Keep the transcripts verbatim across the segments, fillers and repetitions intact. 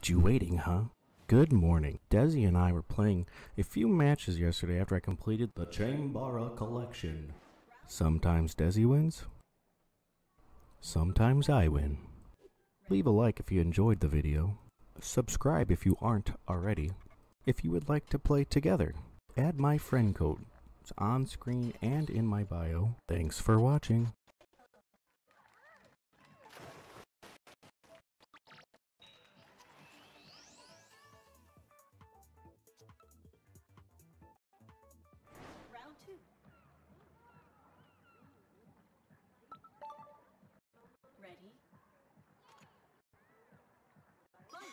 Kept you waiting, huh? Good morning. Desi and I were playing a few matches yesterday after I completed the Chambara Collection. Sometimes Desi wins. Sometimes I win. Leave a like if you enjoyed the video. Subscribe if you aren't already. If you would like to play together, add my friend code. It's on screen and in my bio. Thanks for watching. Ready? Fight!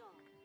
York.